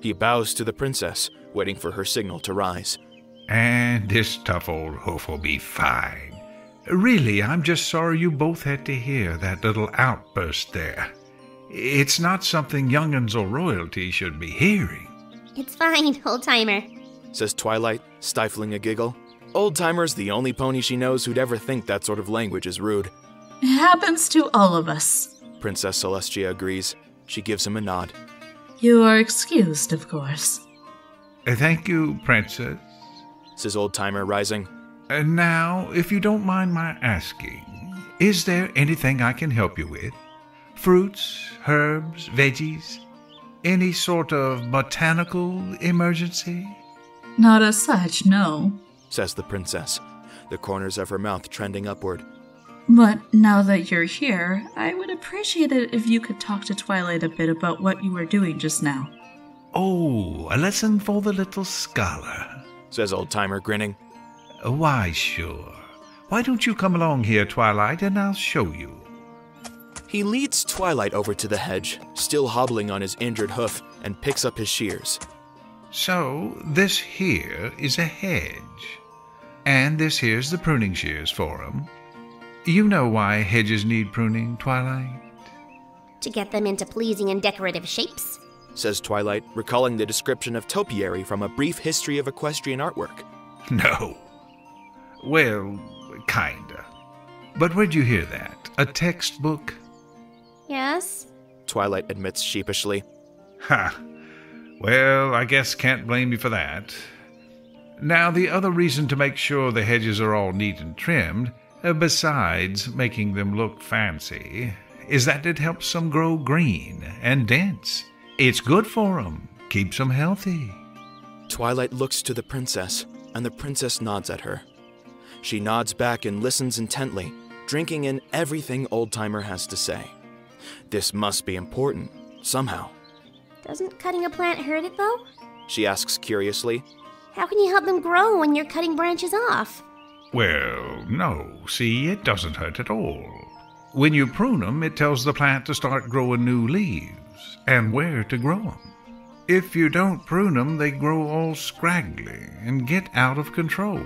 He bows to the princess, waiting for her signal to rise. And this tough old hoof will be fine. Really, I'm just sorry you both had to hear that little outburst there. It's not something young'uns or royalty should be hearing. It's fine, Old Timer, says Twilight, stifling a giggle. Old Timer's the only pony she knows who'd ever think that sort of language is rude. It happens to all of us. Princess Celestia agrees. She gives him a nod. You are excused, of course. Thank you, princess, says Old Timer, rising. And now, if you don't mind my asking, is there anything I can help you with? Fruits, herbs, veggies? Any sort of botanical emergency? Not as such, no, says the princess, the corners of her mouth trending upward. But now that you're here, I would appreciate it if you could talk to Twilight a bit about what you were doing just now. Oh, a lesson for the little scholar, says Old Timer, grinning. Why, sure. Why don't you come along here, Twilight, and I'll show you. He leads Twilight over to the hedge, still hobbling on his injured hoof, and picks up his shears. So, this here is a hedge. And this here's the pruning shears for him. You know why hedges need pruning, Twilight? To get them into pleasing and decorative shapes, says Twilight, recalling the description of topiary from a brief history of equestrian artwork. No. Well, kinda. But where'd you hear that? A textbook? Yes, Twilight admits sheepishly. Ha. Well, I guess can't blame you for that. Now, the other reason to make sure the hedges are all neat and trimmed, besides making them look fancy, is that it helps them grow green and dense. It's good for them, keeps them healthy. Twilight looks to the princess, and the princess nods at her. She nods back and listens intently, drinking in everything Old Timer has to say. This must be important, somehow. Doesn't cutting a plant hurt it, though? She asks curiously. How can you help them grow when you're cutting branches off? Well, no. See, it doesn't hurt at all. When you prune them, it tells the plant to start growing new leaves. bulbs and where to grow them. If you don't prune them, they grow all scraggly and get out of control.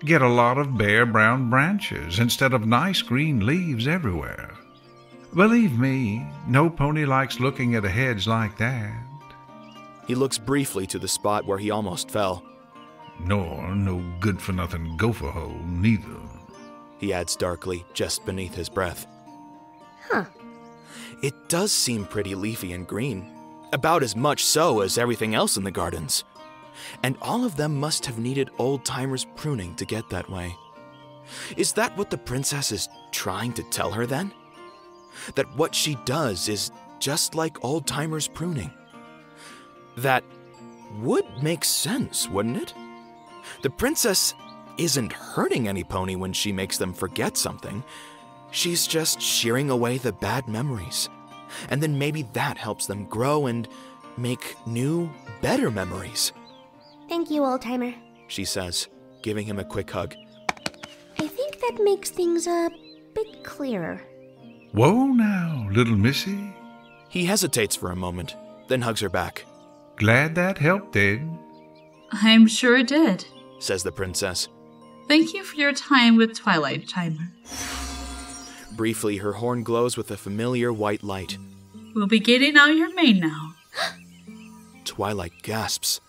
Get a lot of bare brown branches instead of nice green leaves everywhere. Believe me, no pony likes looking at a hedge like that. He looks briefly to the spot where he almost fell. Nor no good-for-nothing gopher hole, neither. He adds darkly, just beneath his breath. Huh. It does seem pretty leafy and green. About as much so as everything else in the gardens. And all of them must have needed Old Timer's pruning to get that way. Is that what the princess is trying to tell her then? That what she does is just like Old Timer's pruning? That would make sense, wouldn't it? The princess isn't hurting any pony when she makes them forget something. She's just shearing away the bad memories. And then maybe that helps them grow and make new, better memories. Thank you, Old Timer, she says, giving him a quick hug. I think that makes things a bit clearer. Whoa now, little missy. He hesitates for a moment, then hugs her back. Glad that helped, then. I'm sure it did, says the princess. Thank you for your time with Twilight Timer. Briefly, her horn glows with a familiar white light. We'll be getting out your mane now. Twilight gasps.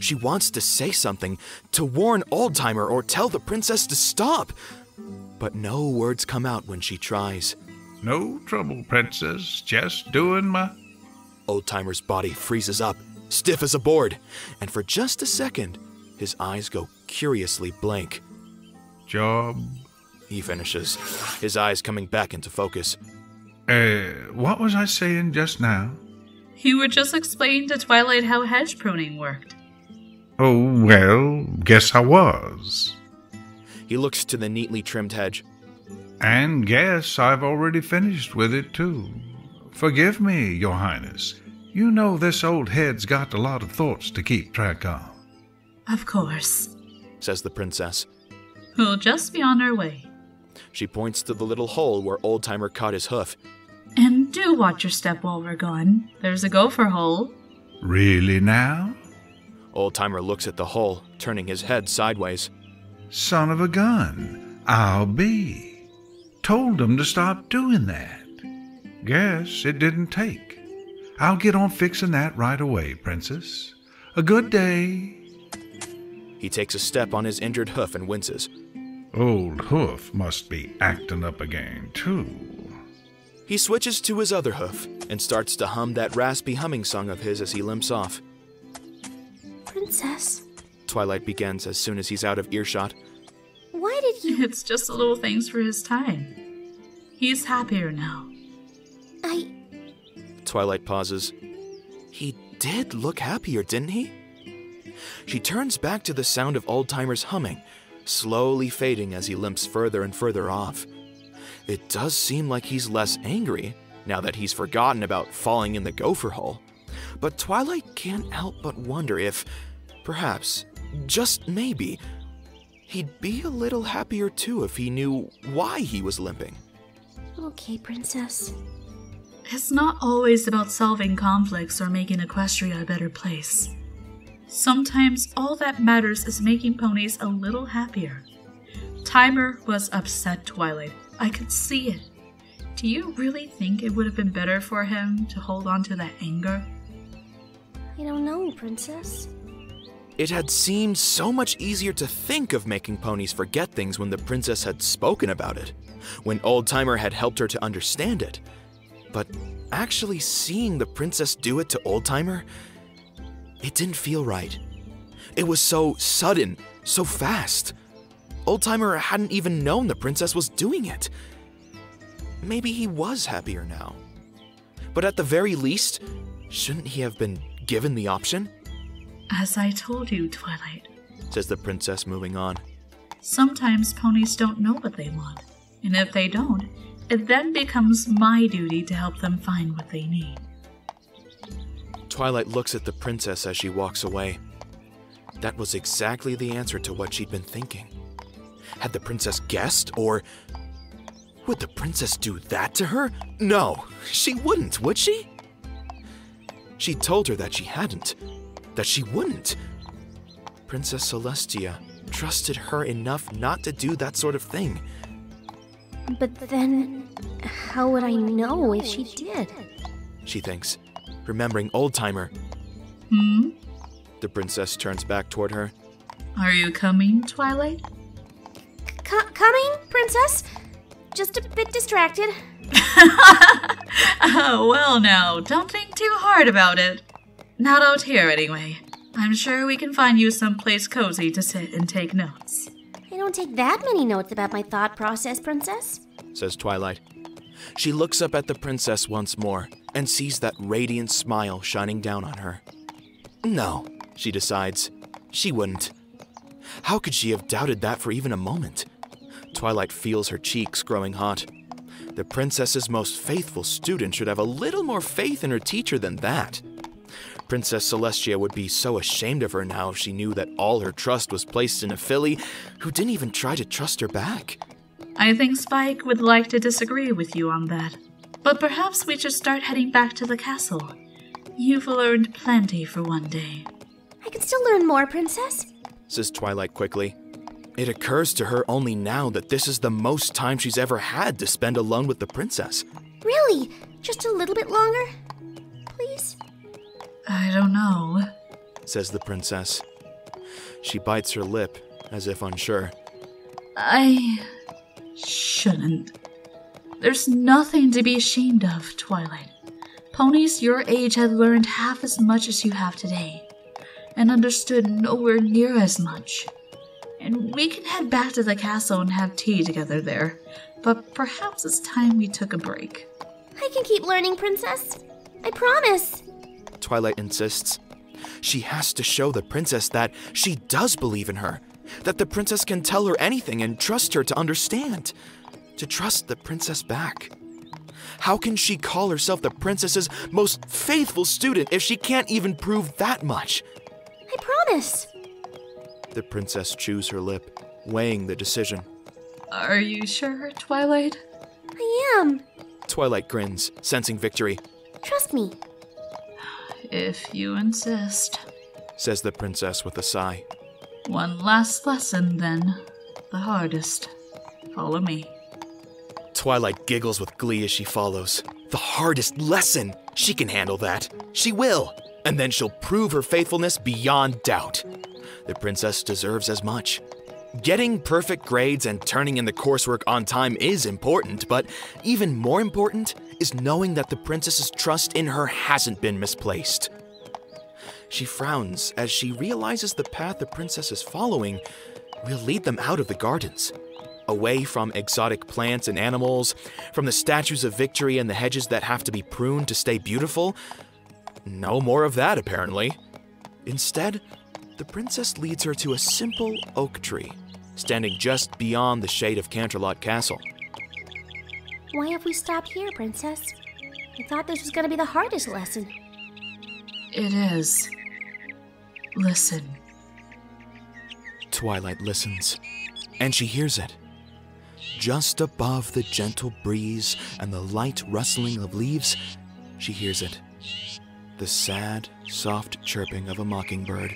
She wants to say something, to warn Old Timer or tell the princess to stop. But no words come out when she tries. No trouble, princess. Just doing my... Old Timer's body freezes up, stiff as a board. And for just a second, his eyes go curiously blank. Job... he finishes, his eyes coming back into focus. Uh, what was I saying just now? You were just explaining to Twilight how hedge pruning worked. Oh, well, guess I was. He looks to the neatly trimmed hedge. And guess I've already finished with it, too. Forgive me, Your Highness. You know this old head's got a lot of thoughts to keep track of. Of course, says the princess. We'll just be on our way. She points to the little hole where Old Timer caught his hoof. And do watch your step while we're gone. There's a gopher hole. Really now? Old Timer looks at the hole, turning his head sideways. Son of a gun, I'll be. Told him to stop doing that. Guess it didn't take. I'll get on fixing that right away, Princess. A good day. He takes a step on his injured hoof and winces. Old hoof must be acting up again, too. He switches to his other hoof and starts to hum that raspy humming song of his as he limps off. Princess, Twilight begins as soon as he's out of earshot. Why did you... It's just little things for his time. He's happier now. I... Twilight pauses. He did look happier, didn't he? She turns back to the sound of Old Timer's humming, slowly fading as he limps further and further off. It does seem like he's less angry, now that he's forgotten about falling in the gopher hole. But Twilight can't help but wonder if, perhaps, just maybe, he'd be a little happier too if he knew why he was limping. Okay, Princess. It's not always about solving conflicts or making Equestria a better place. Sometimes all that matters is making ponies a little happier. Timer was upset, Twilight. I could see it. Do you really think it would have been better for him to hold on to that anger? I don't know, Princess. It had seemed so much easier to think of making ponies forget things when the princess had spoken about it, when Old Timer had helped her to understand it. But actually seeing the princess do it to Old Timer... it didn't feel right. It was so sudden, so fast. Old Timer hadn't even known the princess was doing it. Maybe he was happier now. But at the very least, shouldn't he have been given the option? As I told you, Twilight, says the princess, moving on. Sometimes ponies don't know what they want, and if they don't, it then becomes my duty to help them find what they need. Twilight looks at the princess as she walks away. That was exactly the answer to what she'd been thinking. Had the princess guessed, or... would the princess do that to her? No, she wouldn't, would she? She told her that she hadn't, that she wouldn't. Princess Celestia trusted her enough not to do that sort of thing. But then, how would I know if she did? She thinks, remembering Old Timer. Hmm? The princess turns back toward her. Are you coming, Twilight? C- coming, princess? Just a bit distracted. Oh, well now, don't think too hard about it. Not out here, anyway. I'm sure we can find you someplace cozy to sit and take notes. I don't take that many notes about my thought process, princess, says Twilight. She looks up at the princess once more and sees that radiant smile shining down on her. No, she decides. She wouldn't. How could she have doubted that for even a moment? Twilight feels her cheeks growing hot. The princess's most faithful student should have a little more faith in her teacher than that. Princess Celestia would be so ashamed of her now if she knew that all her trust was placed in a filly who didn't even try to trust her back. I think Spike would like to disagree with you on that, but perhaps we should start heading back to the castle. You've learned plenty for one day. I can still learn more, princess, says Twilight quickly. It occurs to her only now that this is the most time she's ever had to spend alone with the princess. Really? Just a little bit longer? Please? I don't know, says the princess. She bites her lip, as if unsure. I shouldn't. There's nothing to be ashamed of, Twilight. Ponies your age had learned half as much as you have today, and understood nowhere near as much. And we can head back to the castle and have tea together there, but perhaps it's time we took a break. I can keep learning, princess. I promise. Twilight insists. She has to show the princess that she does believe in her, that the princess can tell her anything and trust her to understand, to trust the princess back. How can she call herself the princess's most faithful student if she can't even prove that much? I promise. The princess chews her lip, weighing the decision. Are you sure, Twilight? I am. Twilight grins, sensing victory. Trust me. If you insist, says the princess with a sigh. One last lesson, then. The hardest. Follow me. Twilight giggles with glee as she follows. The hardest lesson! She can handle that. She will! And then she'll prove her faithfulness beyond doubt. The princess deserves as much. Getting perfect grades and turning in the coursework on time is important, but even more important is knowing that the princess's trust in her hasn't been misplaced. She frowns as she realizes the path the princess is following will lead them out of the gardens, away from exotic plants and animals, from the statues of victory and the hedges that have to be pruned to stay beautiful. No more of that, apparently. Instead, the princess leads her to a simple oak tree, standing just beyond the shade of Canterlot Castle. Why have we stopped here, princess? I thought this was going to be the hardest lesson. It is. Listen. Twilight listens, and she hears it. Just above the gentle breeze and the light rustling of leaves, she hears it. The sad, soft chirping of a mockingbird.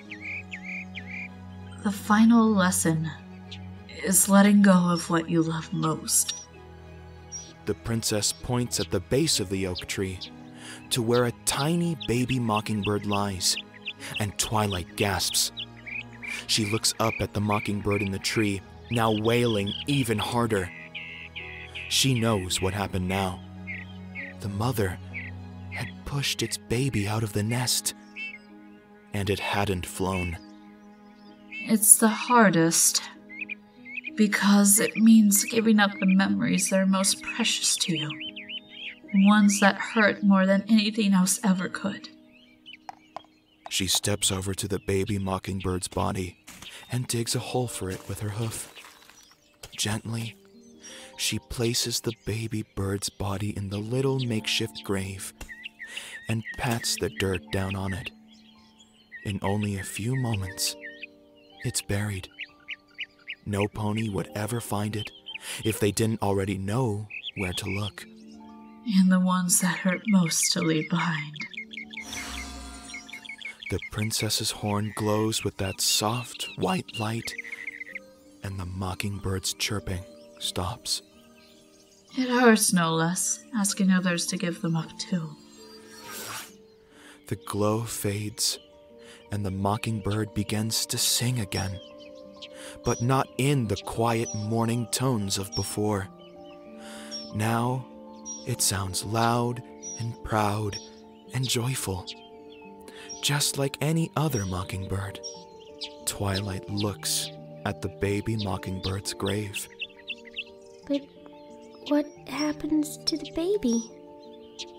The final lesson is letting go of what you love most. The princess points at the base of the oak tree, to where a tiny baby mockingbird lies, and Twilight gasps. She looks up at the mockingbird in the tree, now wailing even harder. She knows what happened now. The mother had pushed its baby out of the nest, and it hadn't flown. It's the hardest, because it means giving up the memories that are most precious to you, ones that hurt more than anything else ever could. She steps over to the baby mockingbird's body and digs a hole for it with her hoof. Gently, she places the baby bird's body in the little makeshift grave and pats the dirt down on it. In only a few moments, it's buried. No pony would ever find it if they didn't already know where to look. And the ones that hurt most to leave behind. The princess's horn glows with that soft, white light, and the mockingbird's chirping stops. It hurts no less, asking others to give them up too. The glow fades, and the mockingbird begins to sing again, but not in the quiet morning tones of before. Now, it sounds loud and proud and joyful, just like any other mockingbird. Twilight looks at the baby mockingbird's grave. But what happens to the baby?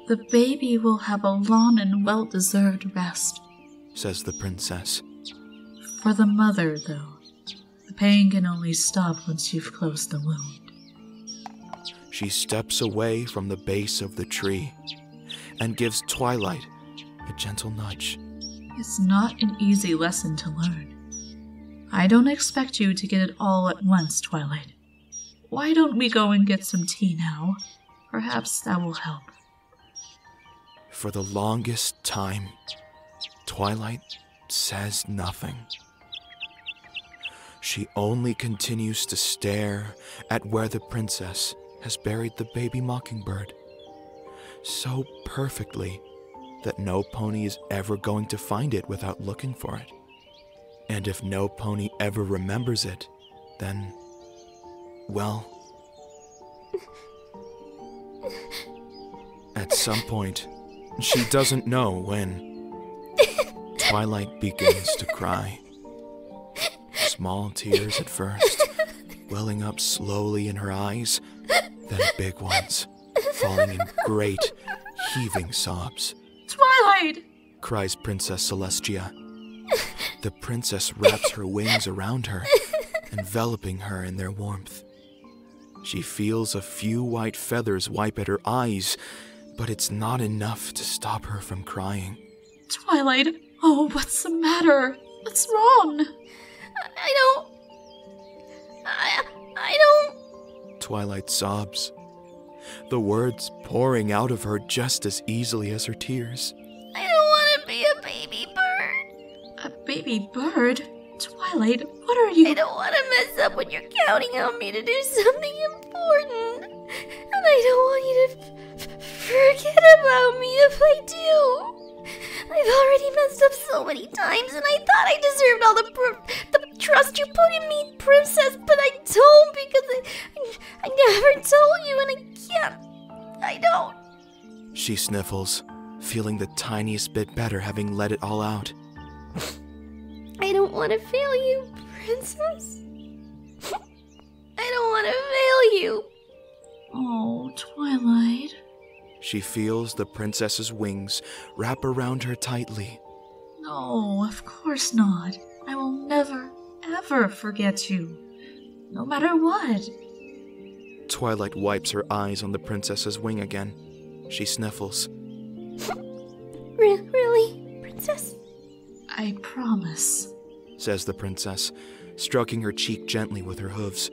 The baby will have a long and well-deserved rest, says the princess. For the mother, though, the pain can only stop once you've closed the wound. She steps away from the base of the tree and gives Twilight a gentle nudge. It's not an easy lesson to learn. I don't expect you to get it all at once, Twilight. Why don't we go and get some tea now? Perhaps that will help. For the longest time, Twilight says nothing. She only continues to stare at where the princess has buried the baby mockingbird, so perfectly that no pony is ever going to find it without looking for it. And if no pony ever remembers it, then, well, at some point, she doesn't know when, Twilight begins to cry. Small tears at first, welling up slowly in her eyes, then big ones, falling in great, heaving sobs. Twilight! Cries Princess Celestia. The princess wraps her wings around her, enveloping her in their warmth. She feels a few white feathers wipe at her eyes, but it's not enough to stop her from crying. Twilight, oh, what's the matter? What's wrong? I don't... I... I don't... Twilight sobs, the words pouring out of her just as easily as her tears. I don't want to be a baby bird. A baby bird? Twilight, what are you... I don't want to mess up when you're counting on me to do something important. And I don't want you to... forget about me if I do. I've already messed up so many times, and I thought I deserved all the pr the trust you put in me, Princess, but I don't because I, I, I never told you, and I can't. I don't. She sniffles, feeling the tiniest bit better having let it all out. I don't want to fail you, Princess. I don't want to fail you. Oh, Twilight. She feels the princess's wings wrap around her tightly. No, of course not. I will never, ever forget you, no matter what. Twilight wipes her eyes on the princess's wing again. She sniffles. Re- really, Princess? I promise, says the princess, stroking her cheek gently with her hooves.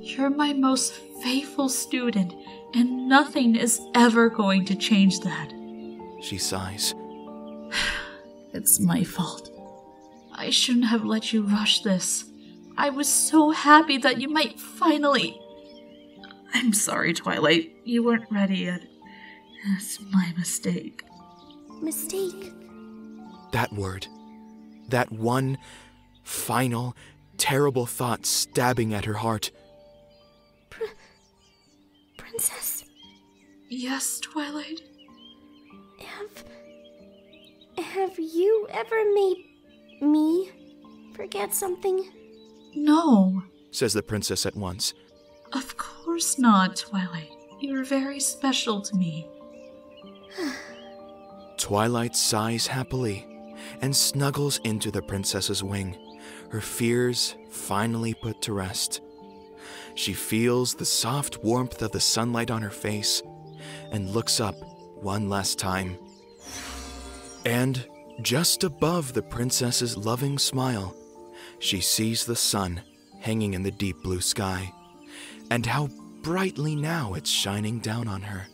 You're my most faithful student, and nothing is ever going to change that. She sighs. It's my fault. I shouldn't have let you rush this. I was so happy that you might finally... I'm sorry, Twilight. You weren't ready yet. That's my mistake. Mistake? That word. That one final, terrible thought stabbing at her heart. Princess? Yes, Twilight? Have... have you ever made me forget something? No, says the princess at once. Of course not, Twilight. You're very special to me. Twilight sighs happily and snuggles into the princess's wing, her fears finally put to rest. She feels the soft warmth of the sunlight on her face and looks up one last time. And just above the princess's loving smile, she sees the sun hanging in the deep blue sky, and how brightly now it's shining down on her.